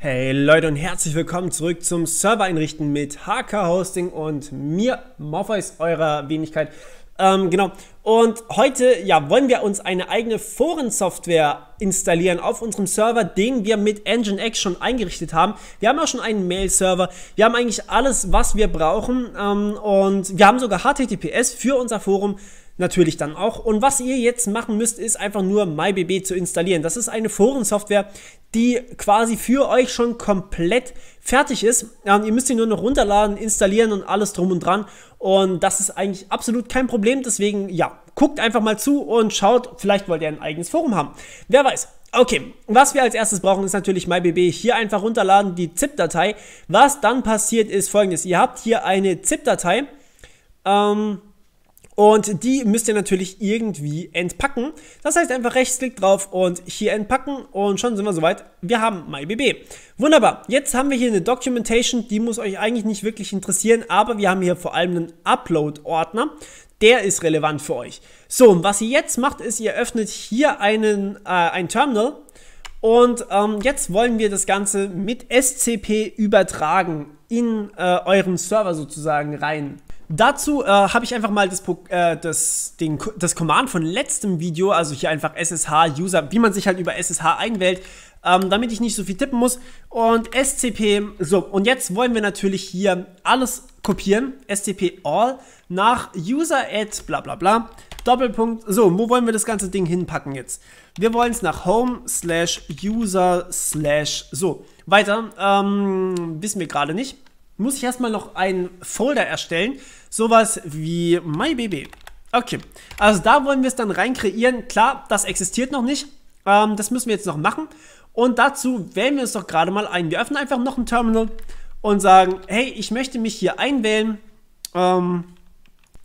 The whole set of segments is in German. Hey Leute und herzlich willkommen zurück zum Server einrichten mit HK Hosting und mir, Morpheus, eurer Wenigkeit. Genau. Und heute, ja, wollen wir uns eine eigene Forensoftware installieren auf unserem Server, den wir mit Nginx schon eingerichtet haben. Wir haben auch schon einen Mail-Server. Wir haben eigentlich alles, was wir brauchen. Und wir haben sogar HTTPS für unser Forum. Natürlich dann auch. Und was ihr jetzt machen müsst, ist einfach nur MyBB zu installieren. Das ist eine Forensoftware, die quasi für euch schon komplett fertig ist. Ihr müsst sie nur noch runterladen, installieren und alles drum und dran. Und das ist eigentlich absolut kein Problem. Deswegen, ja, guckt einfach mal zu und schaut, vielleicht wollt ihr ein eigenes Forum haben. Wer weiß. Okay, was wir als erstes brauchen, ist natürlich MyBB. Hier einfach runterladen, die ZIP-Datei. Was dann passiert, ist folgendes. Ihr habt hier eine ZIP-Datei, und die müsst ihr natürlich irgendwie entpacken. Das heißt einfach Rechtsklick drauf und hier entpacken und schon sind wir soweit. Wir haben MyBB. Wunderbar. Jetzt haben wir hier eine Documentation, die muss euch eigentlich nicht wirklich interessieren, aber wir haben hier vor allem einen Upload-Ordner. Der ist relevant für euch. So, und was ihr jetzt macht, ist, ihr öffnet hier ein Terminal und jetzt wollen wir das Ganze mit SCP übertragen in euren Server sozusagen rein. Dazu habe ich einfach mal das Command von letztem Video, also hier einfach SSH User, wie man sich halt über SSH einwählt, damit ich nicht so viel tippen muss, und SCP, so, und jetzt wollen wir natürlich hier alles kopieren, SCP all, nach user at bla bla bla, Doppelpunkt, so, wo wollen wir das ganze Ding hinpacken jetzt? Wir wollen es nach home/user/ so, weiter, wissen wir gerade nicht. Muss ich erstmal noch einen Folder erstellen, sowas wie MyBB. Okay, also da wollen wir es dann rein kreieren. Klar, das existiert noch nicht, das müssen wir jetzt noch machen. Und dazu wählen wir uns doch gerade mal ein. Wir öffnen einfach noch ein Terminal und sagen, hey, ich möchte mich hier einwählen.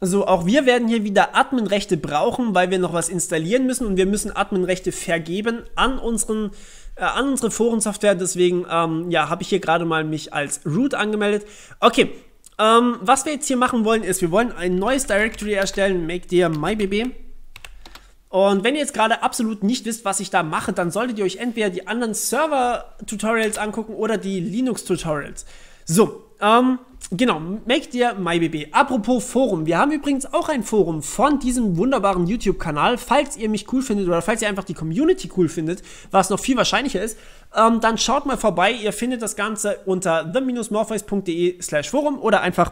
So, auch wir werden hier wieder Adminrechte brauchen, weil wir noch was installieren müssen und wir müssen Adminrechte vergeben an unsere Forensoftware. Deswegen, ja, habe ich hier gerade mal mich als Root angemeldet. Okay, was wir jetzt hier machen wollen, ist, wir wollen ein neues Directory erstellen, mkdir mybb. Und wenn ihr jetzt gerade absolut nicht wisst, was ich da mache, dann solltet ihr euch entweder die anderen Server-Tutorials angucken oder die Linux-Tutorials. So, genau, mkdir mybb. Apropos Forum, wir haben übrigens auch ein Forum von diesem wunderbaren YouTube-Kanal. Falls ihr mich cool findet oder falls ihr einfach die Community cool findet, was noch viel wahrscheinlicher ist, dann schaut mal vorbei. Ihr findet das Ganze unter the-morpheus.de/forum oder einfach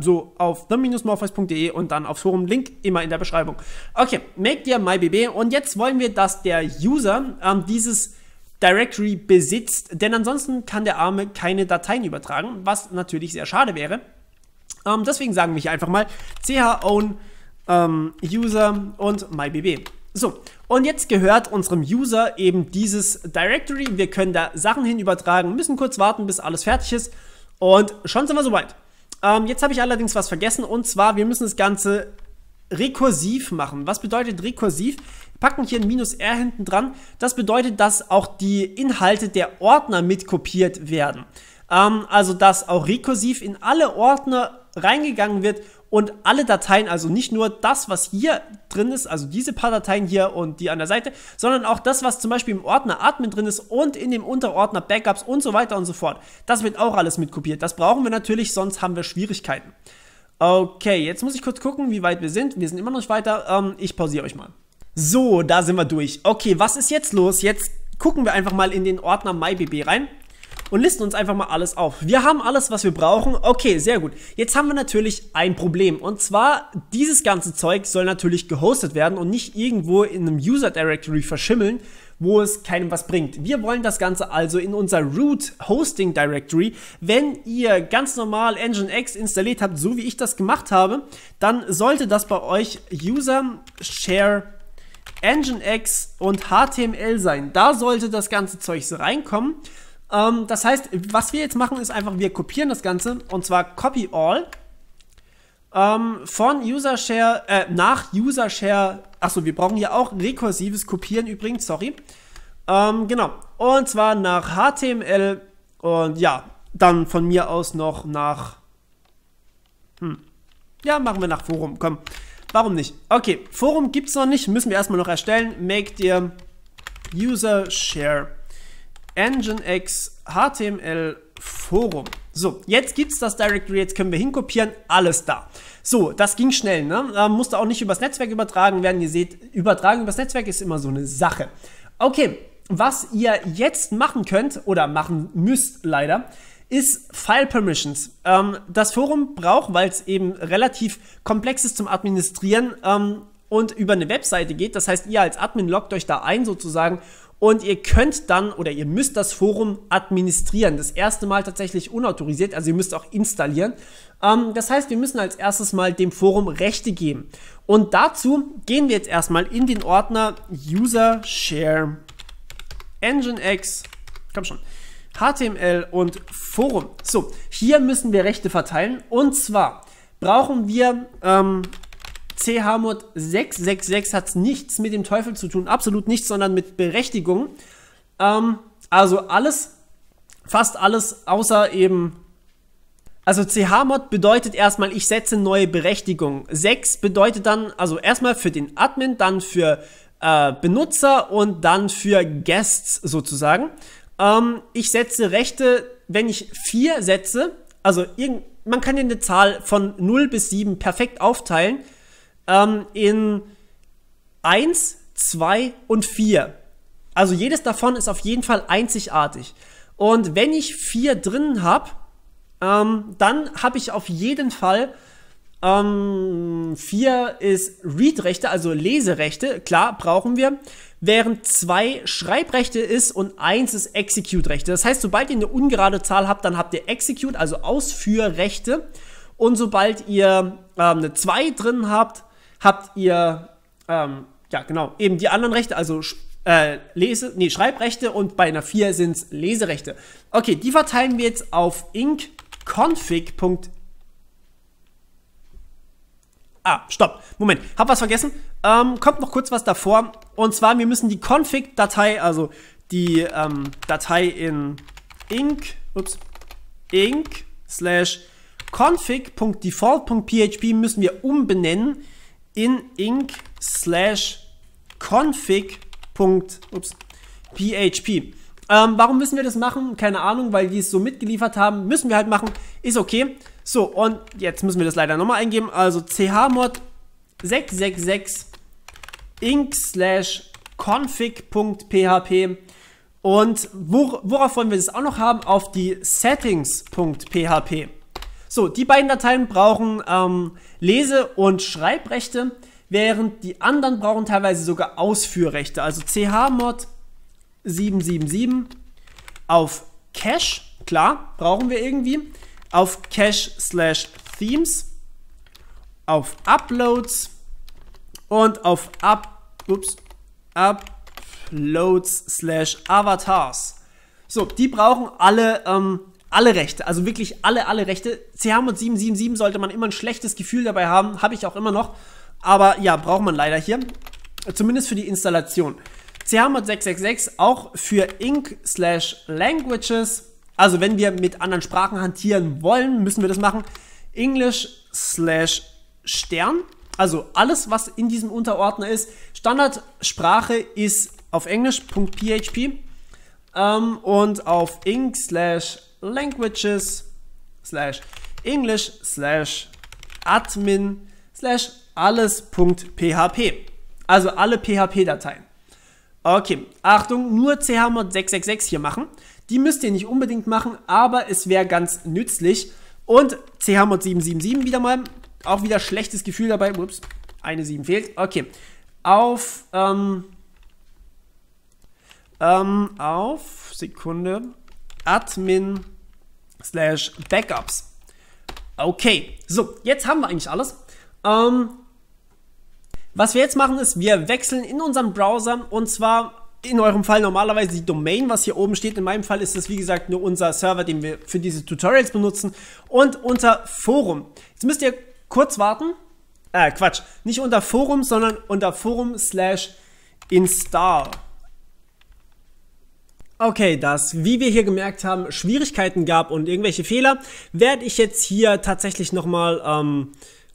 so auf the-morpheus.de und dann aufs Forum. Link immer in der Beschreibung. Okay, mkdir mybb. Und jetzt wollen wir, dass der User dieses Directory besitzt, denn ansonsten kann der Arme keine Dateien übertragen, was natürlich sehr schade wäre. Deswegen sagen wir hier einfach mal chown user und mybb. So, und jetzt gehört unserem User eben dieses Directory. Wir können da Sachen hin übertragen, müssen kurz warten, bis alles fertig ist und schon sind wir soweit. Jetzt habe ich allerdings was vergessen und zwar, wir müssen das Ganze rekursiv machen. Was bedeutet rekursiv? Wir packen hier ein -r hinten dran. Das bedeutet, dass auch die Inhalte der Ordner mit kopiert werden. Also, dass auch rekursiv in alle Ordner reingegangen wird und alle Dateien, also nicht nur das, was hier drin ist, also diese paar Dateien hier und die an der Seite, sondern auch das, was zum Beispiel im Ordner Admin drin ist und in dem Unterordner Backups und so weiter und so fort. Das wird auch alles mit kopiert. Das brauchen wir natürlich, sonst haben wir Schwierigkeiten. Okay, jetzt muss ich kurz gucken, wie weit wir sind. Wir sind immer noch nicht weiter. Ich pausiere euch mal. So, da sind wir durch. Okay, was ist jetzt los? Jetzt gucken wir einfach mal in den Ordner MyBB rein und listen uns einfach mal alles auf. Wir haben alles, was wir brauchen. Okay, sehr gut. Jetzt haben wir natürlich ein Problem. Und zwar, dieses ganze Zeug soll natürlich gehostet werden und nicht irgendwo in einem User Directory verschimmeln, wo es keinem was bringt. Wir wollen das Ganze also in unser Root Hosting Directory. Wenn ihr ganz normal Nginx installiert habt, so wie ich das gemacht habe, dann sollte das bei euch User Share Nginx und HTML sein. Da sollte das ganze Zeug reinkommen. Das heißt, was wir jetzt machen, ist einfach, wir kopieren das Ganze und zwar Copy All von User Share, nach User Share. Achso, wir brauchen hier auch rekursives Kopieren übrigens, sorry. Genau. Und zwar nach HTML und ja, dann von mir aus noch nach. Ja, machen wir nach Forum. Komm. Warum nicht? Okay, Forum gibt's noch nicht, müssen wir erstmal noch erstellen. Mkdir user share Nginx HTML Forum. So, jetzt gibt es das Directory, jetzt können wir hinkopieren, alles da. So, das ging schnell, ne? Musste auch nicht übers Netzwerk übertragen werden. Ihr seht, übertragen übers Netzwerk ist immer so eine Sache. Okay, was ihr jetzt machen könnt oder machen müsst leider, ist File Permissions. Das Forum braucht, weil es eben relativ komplex ist zum Administrieren und über eine Webseite geht. Das heißt, ihr als Admin loggt euch da ein sozusagen. Und ihr könnt dann oder ihr müsst das Forum administrieren. Das erste Mal tatsächlich unautorisiert, also ihr müsst auch installieren. Das heißt, wir müssen als erstes mal dem Forum Rechte geben. Und dazu gehen wir jetzt erstmal in den Ordner User Share Nginx, komm schon, HTML und Forum. So, hier müssen wir Rechte verteilen. Und zwar brauchen wir... chmod 666 hat nichts mit dem Teufel zu tun, absolut nichts, sondern mit Berechtigung. Also alles, fast alles, außer eben, also chmod bedeutet erstmal, ich setze neue Berechtigung. 6 bedeutet dann, also erstmal für den Admin, dann für Benutzer und dann für Guests sozusagen. Ich setze Rechte, wenn ich 4 setze, also man kann ja eine Zahl von 0 bis 7 perfekt aufteilen, in 1, 2 und 4. Also jedes davon ist auf jeden Fall einzigartig. Und wenn ich 4 drin habe, dann habe ich auf jeden Fall 4 ist Read-Rechte, also Leserechte, klar, brauchen wir. Während 2 Schreibrechte ist und 1 ist Execute-Rechte. Das heißt, sobald ihr eine ungerade Zahl habt, dann habt ihr Execute, also Ausführrechte. Und sobald ihr eine 2 drin habt, habt ihr, ja genau, eben die anderen Rechte, also Schreibrechte und bei einer 4 sind es Leserechte. Okay, die verteilen wir jetzt auf inc.config. Ah, stopp, Moment, hab was vergessen, kommt noch kurz was davor. Und zwar, wir müssen die Config-Datei, also die Datei in inc/config.default.php müssen wir umbenennen in inc/config.php. Warum müssen wir das machen? Keine Ahnung, weil die es so mitgeliefert haben. Müssen wir halt machen. Ist okay. So, und jetzt müssen wir das leider nochmal eingeben. Also chmod 666 inc/config.php. Und worauf wollen wir das auch noch haben? Auf die settings.php. So, die beiden Dateien brauchen Lese- und Schreibrechte, während die anderen brauchen teilweise sogar Ausführrechte. Also chmod 777 auf Cache, klar, brauchen wir irgendwie, auf Cache/Themes, auf Uploads und auf Uploads/Avatars. So, die brauchen alle Rechte, also wirklich alle Rechte. Chmod 777 sollte man immer ein schlechtes Gefühl dabei haben, habe ich auch immer noch, aber ja, braucht man leider hier, zumindest für die Installation. Chmod 666 auch für inc/languages, also wenn wir mit anderen Sprachen hantieren wollen, müssen wir das machen, english/stern, also alles, was in diesem Unterordner ist. Standardsprache ist auf englisch.php und auf inc/languages/english/admin/alles.php. Also alle PHP-Dateien. Okay, Achtung, nur chmod 666 hier machen. Die müsst ihr nicht unbedingt machen, aber es wäre ganz nützlich. Und chmod 777 wieder mal. Auch wieder schlechtes Gefühl dabei. Ups, eine 7 fehlt. Okay, auf Sekunde. Admin/Backups. Okay, so, jetzt haben wir eigentlich alles. Was wir jetzt machen ist, wir wechseln in unserem Browser, und zwar in eurem Fall normalerweise die Domain, was hier oben steht. In meinem Fall ist das, wie gesagt, nur unser Server, den wir für diese Tutorials benutzen, und unter Forum. Jetzt müsst ihr kurz warten. Quatsch, nicht unter Forum, sondern unter Forum/install. Okay, das, wie wir hier gemerkt haben, Schwierigkeiten gab und irgendwelche Fehler, werde ich jetzt hier tatsächlich nochmal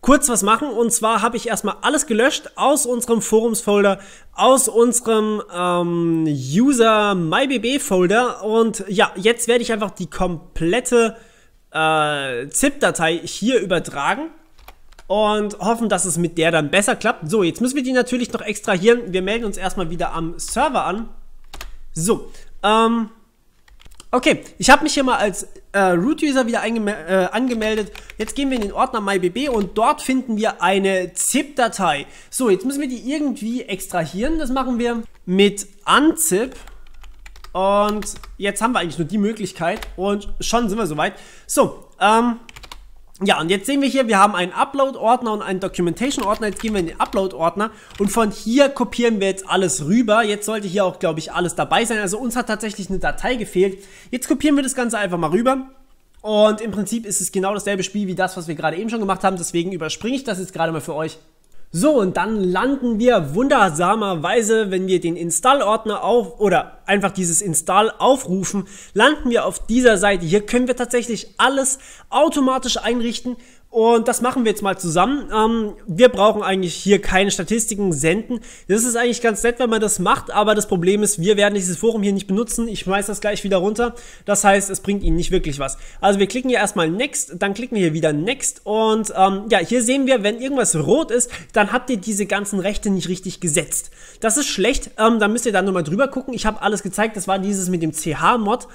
kurz was machen. Und zwar habe ich erstmal alles gelöscht aus unserem Forums-Folder, aus unserem User-MyBB-Folder. Und ja, jetzt werde ich einfach die komplette ZIP-Datei hier übertragen und hoffen, dass es mit der dann besser klappt. So, jetzt müssen wir die natürlich noch extrahieren. Wir melden uns erstmal wieder am Server an. So, okay, ich habe mich hier mal als Root-User wieder angemeldet. Jetzt gehen wir in den Ordner MyBB und dort finden wir eine ZIP-Datei. So, jetzt müssen wir die irgendwie extrahieren. Das machen wir mit unzip. Und jetzt haben wir eigentlich nur die Möglichkeit und schon sind wir soweit. So, ja, und jetzt sehen wir hier, wir haben einen Upload-Ordner und einen Documentation-Ordner. Jetzt gehen wir in den Upload-Ordner und von hier kopieren wir jetzt alles rüber. Jetzt sollte hier auch, glaube ich, alles dabei sein. Also uns hat tatsächlich eine Datei gefehlt. Jetzt kopieren wir das Ganze einfach mal rüber. Und im Prinzip ist es genau dasselbe Spiel wie das, was wir gerade eben schon gemacht haben. Deswegen überspringe ich das jetzt gerade mal für euch. So, und dann landen wir wundersamerweise, wenn wir den Install-Ordner auf oder einfach dieses Install aufrufen, landen wir auf dieser Seite. Hier können wir tatsächlich alles automatisch einrichten und das machen wir jetzt mal zusammen. Wir brauchen eigentlich hier keine Statistiken senden. Das ist eigentlich ganz nett, wenn man das macht, aber das Problem ist, wir werden dieses Forum hier nicht benutzen. Ich schmeiß das gleich wieder runter. Das heißt, es bringt Ihnen nicht wirklich was. Also wir klicken hier erstmal Next, dann klicken wir hier wieder Next und ja, hier sehen wir, wenn irgendwas rot ist, dann habt ihr diese ganzen Rechte nicht richtig gesetzt. Das ist schlecht, da müsst ihr dann nochmal drüber gucken. Ich habe alles gezeigt, das war dieses mit dem chmod,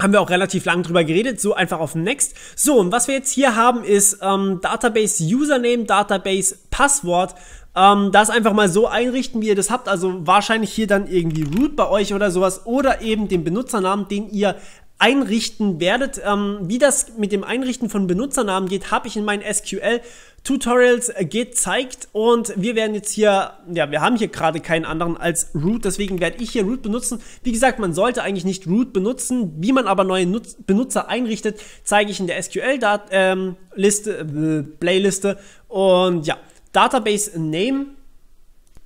haben wir auch relativ lang drüber geredet, so einfach auf Next. So, und was wir jetzt hier haben ist Database Username, Database Passwort, das einfach mal so einrichten, wie ihr das habt, also wahrscheinlich hier dann irgendwie Root bei euch oder sowas oder eben den Benutzernamen, den ihr einrichten werdet. Wie das mit dem Einrichten von Benutzernamen geht, habe ich in meinen SQL-Tutorials gezeigt und wir werden jetzt hier, ja, wir haben hier gerade keinen anderen als Root, deswegen werde ich hier Root benutzen. Wie gesagt, man sollte eigentlich nicht Root benutzen, wie man aber neue Benutzer einrichtet, zeige ich in der SQL-Playliste und ja, Database Name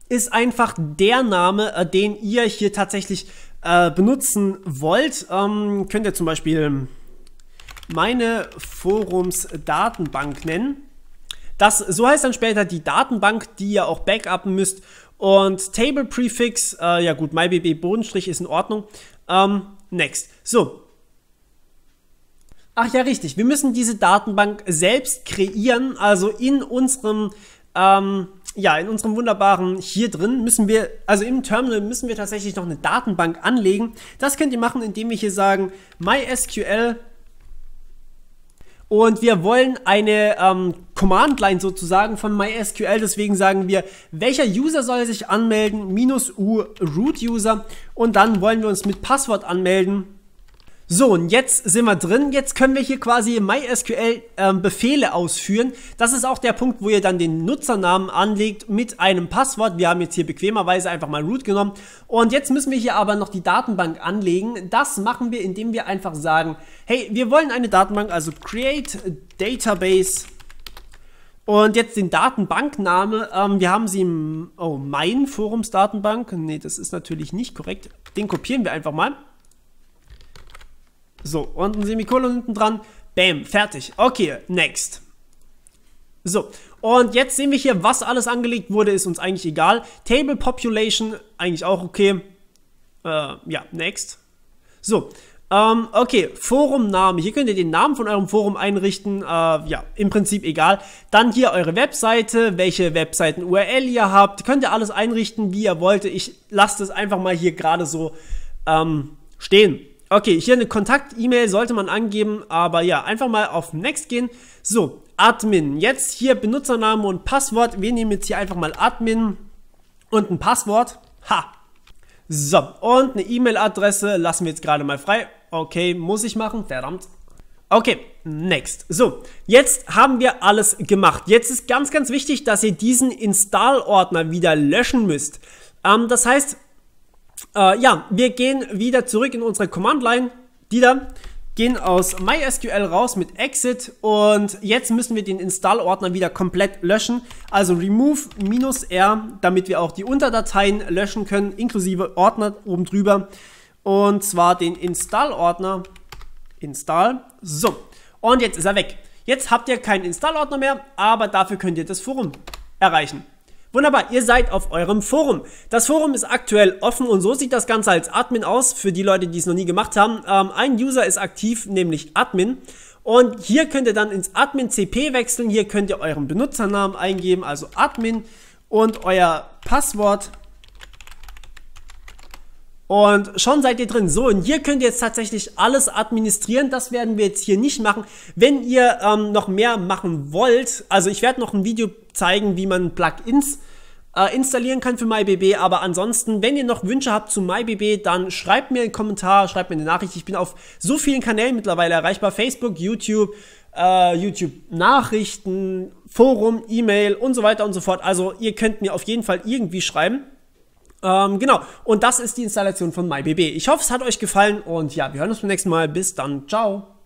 ist einfach der Name, den ihr hier tatsächlich benutzen wollt. Könnt ihr zum Beispiel meine Forums-Datenbank nennen. Das, so heißt dann später die Datenbank, die ihr auch backuppen müsst. Und Table Prefix, ja gut, MyBB Bodenstrich ist in Ordnung. Next. So. Ach ja, richtig. Wir müssen diese Datenbank selbst kreieren. Also in unserem ja, in unserem wunderbaren hier drin müssen wir, also im Terminal müssen wir tatsächlich noch eine Datenbank anlegen. Das könnt ihr machen, indem wir hier sagen MySQL und wir wollen eine Command-Line sozusagen von MySQL. Deswegen sagen wir, welcher User soll sich anmelden, -u Root-User und dann wollen wir uns mit Passwort anmelden. So, und jetzt sind wir drin. Jetzt können wir hier quasi MySQL-Befehle ausführen. Das ist auch der Punkt, wo ihr dann den Nutzernamen anlegt mit einem Passwort. Wir haben jetzt hier bequemerweise einfach mal Root genommen. Und jetzt müssen wir hier aber noch die Datenbank anlegen. Das machen wir, indem wir einfach sagen, hey, wir wollen eine Datenbank, also create database und jetzt den Datenbankname. Wir haben sie im, oh, mein Forums-Datenbank. Nee, das ist natürlich nicht korrekt. Den kopieren wir einfach mal. So, und ein Semikolon hinten dran. Bam, fertig. Okay, next. So, und jetzt sehen wir hier, was alles angelegt wurde, ist uns eigentlich egal. Table Population, eigentlich auch okay. Ja, next. So, okay, Forumname. Hier könnt ihr den Namen von eurem Forum einrichten. Ja, im Prinzip egal. Dann hier eure Webseite, welche Webseiten-URL ihr habt. Könnt ihr alles einrichten, wie ihr wollt. Ich lasse das einfach mal hier gerade so stehen. Okay, hier eine Kontakt-E-Mail sollte man angeben, aber ja, einfach mal auf Next gehen. So, Admin. Jetzt hier Benutzername und Passwort. Wir nehmen jetzt hier einfach mal Admin und ein Passwort. Ha! So, und eine E-Mail-Adresse lassen wir jetzt gerade mal frei. Okay, muss ich machen, verdammt. Okay, next. So, jetzt haben wir alles gemacht. Jetzt ist ganz, ganz wichtig, dass ihr diesen Install-Ordner wieder löschen müsst. Das heißt, ja, wir gehen wieder zurück in unsere Command-Line, die da, gehen aus MySQL raus mit Exit und jetzt müssen wir den Install-Ordner wieder komplett löschen, also remove-r, damit wir auch die Unterdateien löschen können, inklusive Ordner oben drüber und zwar den Install-Ordner, Install, so, und jetzt ist er weg. Jetzt habt ihr keinen Install-Ordner mehr, aber dafür könnt ihr das Forum erreichen. Wunderbar, ihr seid auf eurem Forum. Das Forum ist aktuell offen und so sieht das Ganze als Admin aus, für die Leute, die es noch nie gemacht haben. Ein User ist aktiv, nämlich Admin. Und hier könnt ihr dann ins Admin-CP wechseln. Hier könnt ihr euren Benutzernamen eingeben, also Admin und euer Passwort. Und schon seid ihr drin. So, und hier könnt ihr jetzt tatsächlich alles administrieren. Das werden wir jetzt hier nicht machen. Wenn ihr noch mehr machen wollt, also ich werde noch ein Video zeigen, wie man Plugins installieren kann für MyBB. Aber ansonsten, wenn ihr noch Wünsche habt zu MyBB, dann schreibt mir einen Kommentar, schreibt mir eine Nachricht. Ich bin auf so vielen Kanälen mittlerweile erreichbar. Facebook, YouTube, YouTube-Nachrichten, Forum, E-Mail und so weiter und so fort. Also ihr könnt mir auf jeden Fall irgendwie schreiben. Genau, und das ist die Installation von MyBB. Ich hoffe, es hat euch gefallen und ja, wir hören uns beim nächsten Mal. Bis dann, ciao!